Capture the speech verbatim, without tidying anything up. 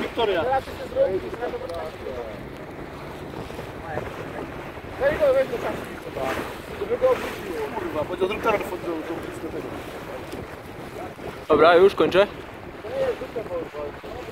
Victoria. Daj go, weź do czasu. Żeby go opuściło. Kurwa, bo to drugi raz wchodzę do blisko tego. Dobra, już kończę. To nie jest druga, bo